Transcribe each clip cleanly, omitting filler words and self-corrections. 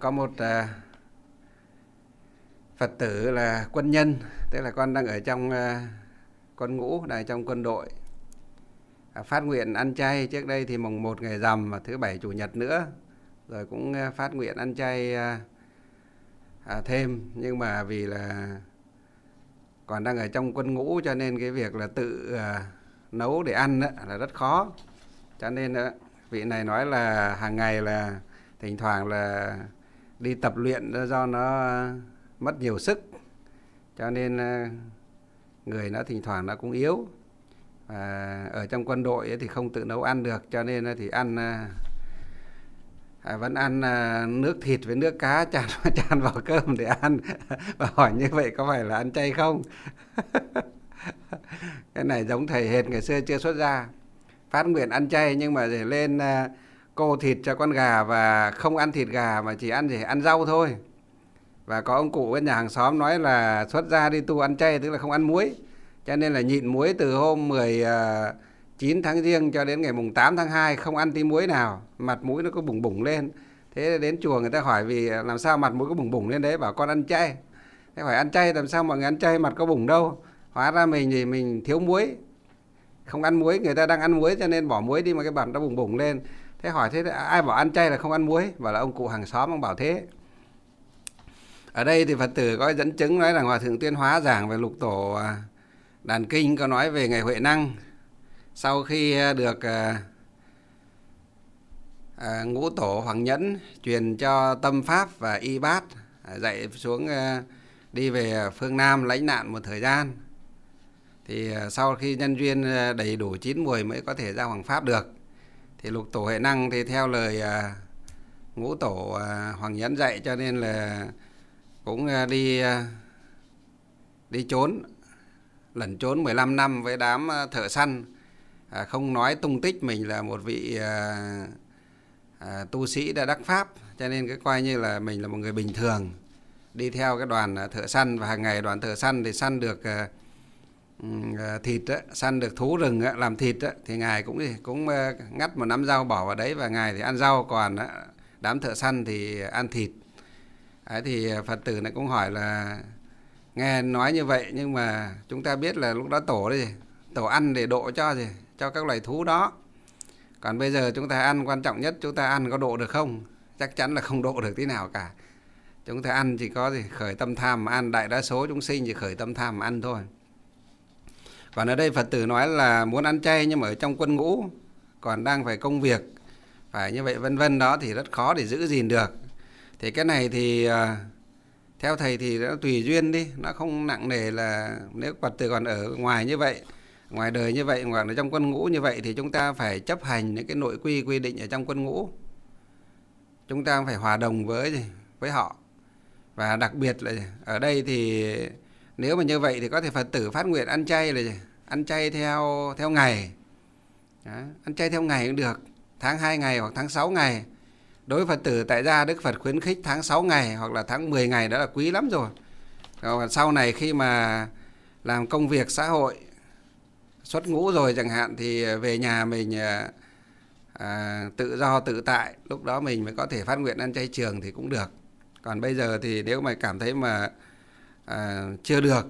có một Phật tử là quân nhân, tức là con đang ở trong quân ngũ, đang trong quân đội, phát nguyện ăn chay. Trước đây thì mùng 1 ngày rằm và thứ bảy chủ nhật nữa, rồi cũng phát nguyện ăn chay thêm. Nhưng mà vì là còn đang ở trong quân ngũ cho nên cái việc là tự nấu để ăn là rất khó. Cho nên vị này nói là hàng ngày là thỉnh thoảng là đi tập luyện do nó mất nhiều sức, cho nên người nó thỉnh thoảng nó cũng yếu. Ở trong quân đội thì không tự nấu ăn được, cho nên thì ăn vẫn ăn nước thịt với nước cá chan vào cơm để ăn. Và hỏi như vậy có phải là ăn chay không? Cái này giống thầy hệt ngày xưa chưa xuất gia, phát nguyện ăn chay nhưng mà để lên cô thịt cho con gà và không ăn thịt gà mà chỉ ăn ăn rau thôi. Và có ông cụ bên nhà hàng xóm nói là xuất gia đi tu ăn chay, tức là không ăn muối. Cho nên là nhịn muối từ hôm 19 tháng Giêng cho đến ngày mùng 8 tháng 2 không ăn tí muối nào, mặt mũi nó cứ bùng bùng lên. Thế đến chùa người ta hỏi vì làm sao mặt mũi cứ bùng bùng lên đấy, bảo con ăn chay. Thế hỏi ăn chay làm sao mọi người ăn chay mặt có bùng đâu? Hóa ra mình thì mình thiếu muối, không ăn muối, người ta đang ăn muối cho nên bỏ muối đi mà cái mặt nó bùng bùng lên. Thế hỏi thế ai bảo ăn chay là không ăn muối? Bảo là ông cụ hàng xóm ông bảo thế. Ở đây thì Phật tử có dẫn chứng nói rằng Hòa Thượng Tuyên Hóa giảng về Lục Tổ Đàn Kinh có nói về Ngày Huệ Năng. Sau khi được Ngũ Tổ Hoàng Nhẫn truyền cho Tâm Pháp và Y Bát, dạy xuống đi về phương Nam lánh nạn một thời gian, thì sau khi nhân duyên đầy đủ 9 mùi mới có thể ra Hoàng Pháp được. Thì Lục Tổ Huệ Năng thì theo lời Ngũ Tổ Hoàng Nhẫn dạy, cho nên là cũng đi trốn, lẩn trốn 15 năm với đám thợ săn, không nói tung tích mình là một vị tu sĩ đã đắc pháp, cho nên cái coi như là mình là một người bình thường đi theo cái đoàn thợ săn. Và hàng ngày đoàn thợ săn thì săn được thịt, săn được thú rừng làm thịt thì ngài cũng ngắt một nắm rau bỏ vào đấy và ngài thì ăn rau, còn đám thợ săn thì ăn thịt. Thì Phật tử này cũng hỏi là nghe nói như vậy nhưng mà chúng ta biết là lúc đó tổ ăn để độ cho các loài thú đó. Còn bây giờ chúng ta ăn, quan trọng nhất chúng ta ăn có độ được không? Chắc chắn là không độ được tí nào cả. Chúng ta ăn chỉ có khởi tâm tham mà ăn, đại đa số chúng sinh chỉ khởi tâm tham mà ăn thôi. Còn ở đây Phật tử nói là muốn ăn chay nhưng mà ở trong quân ngũ còn đang phải công việc, phải như vậy vân vân đó thì rất khó để giữ gìn được. Thì cái này thì theo thầy thì nó tùy duyên đi, nó không nặng nề là nếu Phật tử còn ở ngoài như vậy, ngoài đời như vậy, ngoài ở trong quân ngũ như vậy thì chúng ta phải chấp hành những cái nội quy quy định ở trong quân ngũ. Chúng ta phải hòa đồng với họ. Và đặc biệt là ở đây thì nếu mà như vậy thì có thể Phật tử phát nguyện ăn chay là ăn chay theo ngày. Đó, ăn chay theo ngày cũng được, tháng 2 ngày hoặc tháng 6 ngày. Đối với Phật tử tại gia, Đức Phật khuyến khích tháng 6 ngày hoặc là tháng 10 ngày đó là quý lắm rồi. Còn sau này khi mà làm công việc xã hội, xuất ngũ rồi chẳng hạn, thì về nhà mình tự do tự tại, lúc đó mình mới có thể phát nguyện ăn chay trường thì cũng được. Còn bây giờ thì nếu mà cảm thấy mà chưa được,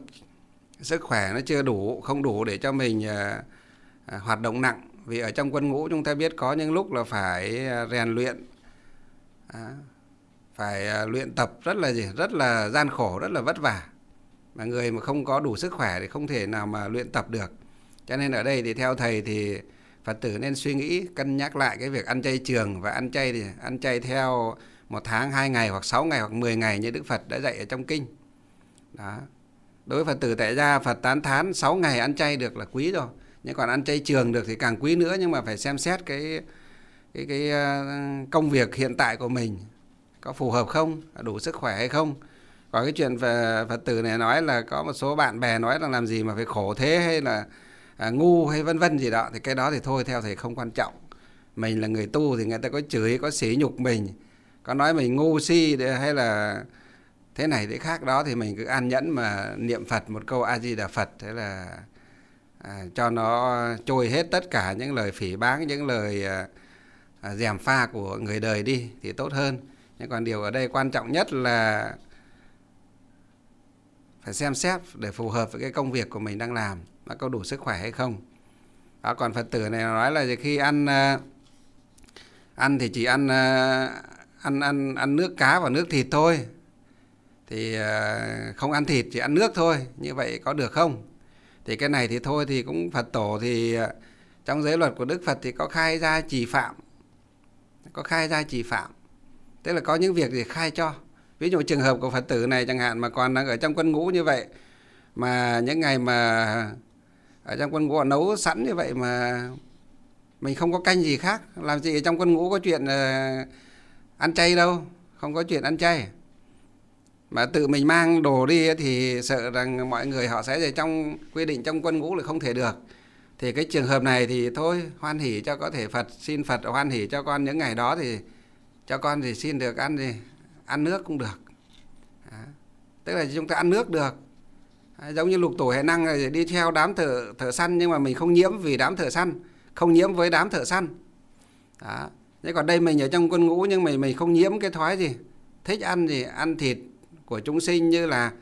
sức khỏe nó chưa đủ, không đủ để cho mình hoạt động nặng. Vì ở trong quân ngũ chúng ta biết có những lúc là phải rèn luyện, phải luyện tập rất là gian khổ, rất là vất vả, mà người mà không có đủ sức khỏe thì không thể nào mà luyện tập được. Cho nên ở đây thì theo thầy thì Phật tử nên suy nghĩ, cân nhắc lại cái việc ăn chay trường, và ăn chay thì ăn chay theo 1 tháng, 2 ngày hoặc 6 ngày hoặc 10 ngày như Đức Phật đã dạy ở trong kinh. Đó. Đối với Phật tử tại gia, Phật tán thán 6 ngày ăn chay được là quý rồi. Nhưng còn ăn chay trường được thì càng quý nữa, nhưng mà phải xem xét cái công việc hiện tại của mình có phù hợp không, đủ sức khỏe hay không. Có cái chuyện Phật tử này nói là có một số bạn bè nói là làm gì mà phải khổ thế, hay là ngu hay vân vân gì đó, thì cái đó thì thôi theo thầy không quan trọng. Mình là người tu thì người ta có chửi, có sỉ nhục mình, có nói mình ngu si hay là thế này thế khác đó, thì mình cứ an nhẫn mà niệm Phật một câu A Di Đà Phật, thế là cho nó trôi hết tất cả những lời phỉ báng, những lời gièm pha của người đời đi thì tốt hơn. Nhưng còn điều ở đây quan trọng nhất là phải xem xét để phù hợp với cái công việc của mình đang làm, nó có đủ sức khỏe hay không. Đó, còn Phật tử này nói là khi ăn thì chỉ ăn nước cá và nước thịt thôi, thì không ăn thịt, chỉ ăn nước thôi, như vậy có được không? Thì cái này thì thôi, thì cũng Phật tổ thì trong giới luật của Đức Phật thì có khai ra chỉ phạm, có khai ra chỉ phạm, tức là có những việc gì khai cho. Ví dụ trường hợp của Phật tử này chẳng hạn mà còn đang ở trong quân ngũ như vậy, mà những ngày mà ở trong quân ngũ họ nấu sẵn như vậy mà mình không có canh gì khác, làm gì ở trong quân ngũ có chuyện ăn chay đâu, không có chuyện ăn chay. Mà tự mình mang đồ đi thì sợ rằng mọi người họ sẽ về trong quy định trong quân ngũ là không thể được. Thì cái trường hợp này thì thôi hoan hỉ cho, có thể Phật xin Phật hoan hỉ cho con những ngày đó thì cho con thì xin được ăn gì, ăn nước cũng được. Đó, tức là chúng ta ăn nước được. Giống như lục tổ Hệ Năng là đi theo đám thợ săn, nhưng mà mình không nhiễm vì đám thợ săn, không nhiễm với đám thợ săn. Đó. Thế còn đây mình ở trong quân ngũ nhưng mình không nhiễm cái thói gì, thích ăn gì, ăn thịt của chúng sinh như là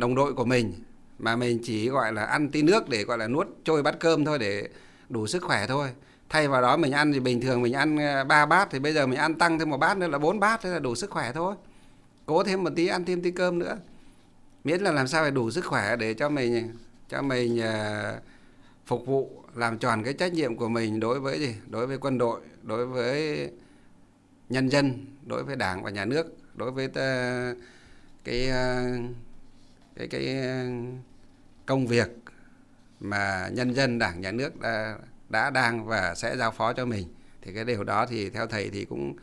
đồng đội của mình, mà mình chỉ gọi là ăn tí nước để gọi là nuốt trôi bát cơm thôi, để đủ sức khỏe thôi. Thay vào đó mình ăn thì bình thường mình ăn 3 bát thì bây giờ mình ăn tăng thêm 1 bát nữa là 4 bát, thế là đủ sức khỏe thôi. Cố thêm một tí, ăn thêm tí cơm nữa. Miễn là làm sao phải đủ sức khỏe để cho mình phục vụ, làm tròn cái trách nhiệm của mình đối với gì? Đối với quân đội, đối với nhân dân, đối với Đảng và nhà nước, đối với cái công việc mà nhân dân, Đảng, nhà nước đã đang và sẽ giao phó cho mình. Thì cái điều đó thì theo thầy thì cũng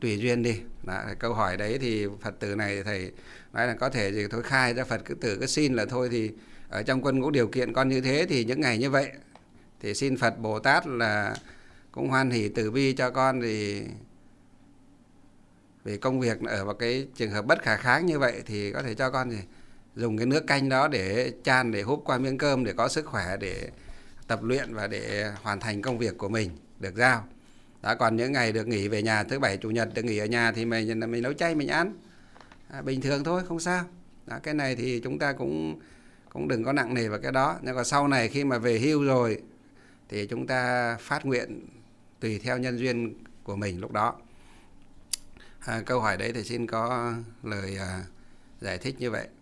tùy duyên đi. Đó, câu hỏi đấy thì Phật tử này thầy nói là có thể thì thôi khai ra, Phật cứ xin là thôi thì ở trong quân ngũ điều kiện con như thế thì những ngày như vậy thì xin Phật Bồ Tát là cũng hoan hỷ từ bi cho con, thì vì công việc ở vào cái trường hợp bất khả kháng như vậy thì có thể cho con thì dùng cái nước canh đó để chan, để húp qua miếng cơm để có sức khỏe, để tập luyện và để hoàn thành công việc của mình được giao. Đó, còn những ngày được nghỉ về nhà, thứ Bảy Chủ Nhật được nghỉ ở nhà thì mình nấu chay, mình ăn bình thường thôi, không sao. Đó, cái này thì chúng ta cũng đừng có nặng nề vào cái đó. Nhưng còn sau này khi mà về hưu rồi thì chúng ta phát nguyện tùy theo nhân duyên của mình lúc đó. Câu hỏi đấy thì xin có lời giải thích như vậy.